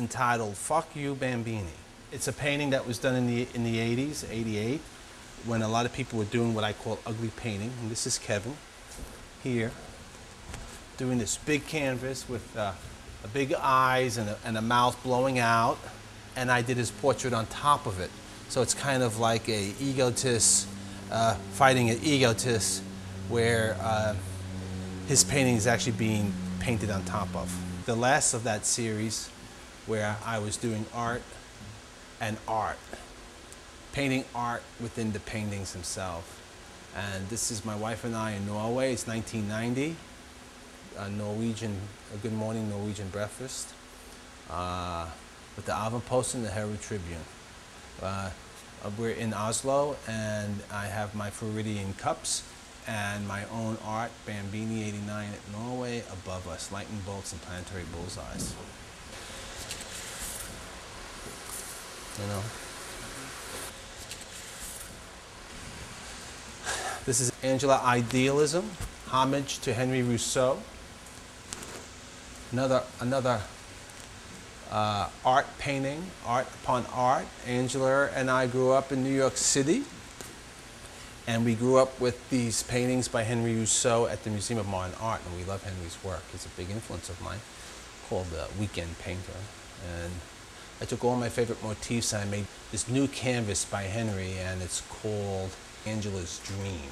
It's entitled Fuck You, Bambini. It's a painting that was done in the 80s, 88, when a lot of people were doing what I call ugly painting. And this is Kevin here, doing this big canvas with big eyes and a mouth blowing out. And I did his portrait on top of it. So it's kind of like a egotist fighting an egotist, where his painting is actually being painted on top of. The last of that series, where I was doing art and art, painting art within the paintings themselves. And this is my wife and I in Norway. It's 1990, a Good Morning Norwegian Breakfast, with the Aftenposten and the Herald Tribune. We're in Oslo, and I have my Floridian cups and my own art, Bambini 89 at Norway, above us, lightning bolts and planetary bullseyes. You know? This is Angela Idealism, homage to Henry Rousseau. Another art painting, art upon art. Angela and I grew up in New York City, and we grew up with these paintings by Henry Rousseau at the Museum of Modern Art, and we love Henry's work. It's a big influence of mine, called the Weekend Painter. And I took all my favorite motifs and I made this new canvas by Henry, and it's called Angela's Dream.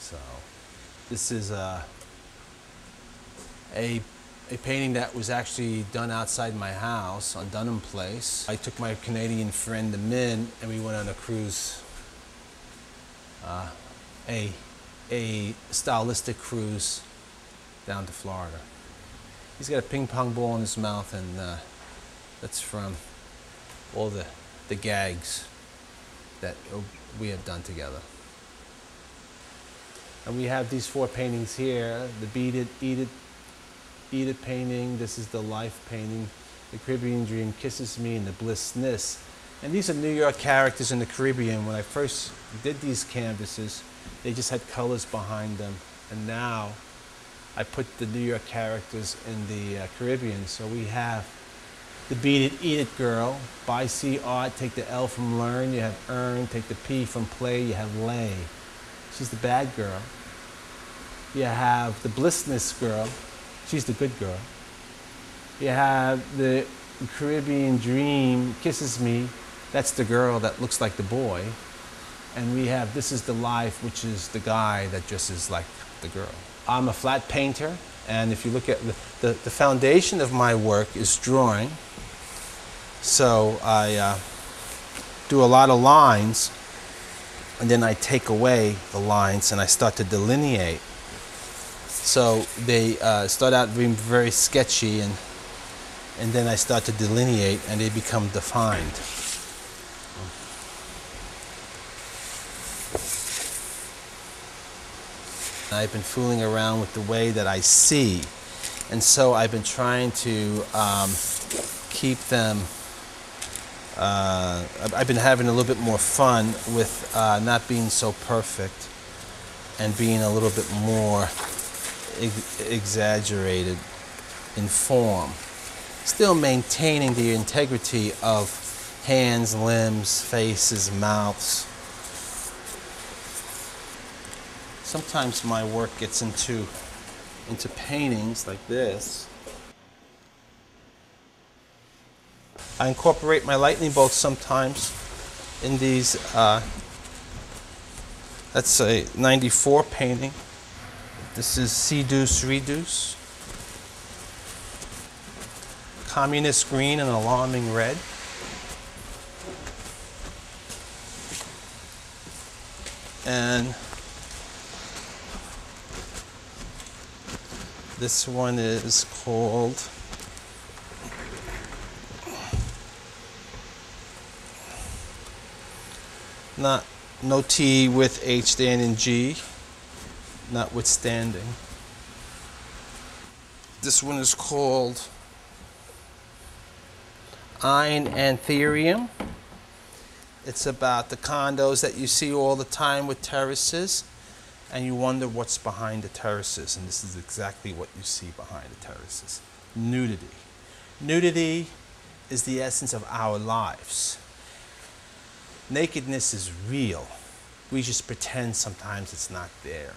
So this is a painting that was actually done outside my house on Dunham Place. I took my Canadian friend, the Min, and we went on a cruise, a stylistic cruise down to Florida. He's got a ping pong ball in his mouth, and that's from all the gags that we have done together. And we have these four paintings here, the Beaded, Eat It painting, this is the Life painting, the Caribbean Dream Kisses Me, and the Blissness. And these are New York characters in the Caribbean. When I first did these canvases, they just had colors behind them. And now I put the New York characters in the Caribbean. So we have the Beat It, Eat It girl, by C. Art, take the L from Learn, you have Earn, take the P from Play, you have Lay. She's the bad girl. You have the Blissness girl. She's the good girl. You have the Caribbean Dream Kisses Me. That's the girl that looks like the boy. And we have This is the Life, which is the guy that dresses like the girl. I'm a flat painter, and if you look at the foundation of my work is drawing. So I do a lot of lines, and then I take away the lines and I start to delineate. So they start out being very sketchy, and then I start to delineate, and they become defined. I've been fooling around with the way that I see, and so I've been trying to keep them. I've been having a little bit more fun with not being so perfect and being a little bit more exaggerated in form, still maintaining the integrity of hands, limbs, faces, mouths. Sometimes my work gets into paintings like this. I incorporate my lightning bolts sometimes in these, that's a 94 painting. This is C. Deuce, Reduce. Communist green and alarming red. And this one is called Not No T with H stand in G. Notwithstanding. This one is called Ein Anthurium. It's about the condos that you see all the time with terraces, and you wonder what's behind the terraces, and this is exactly what you see behind the terraces. Nudity. Nudity is the essence of our lives. Nakedness is real. We just pretend sometimes it's not there.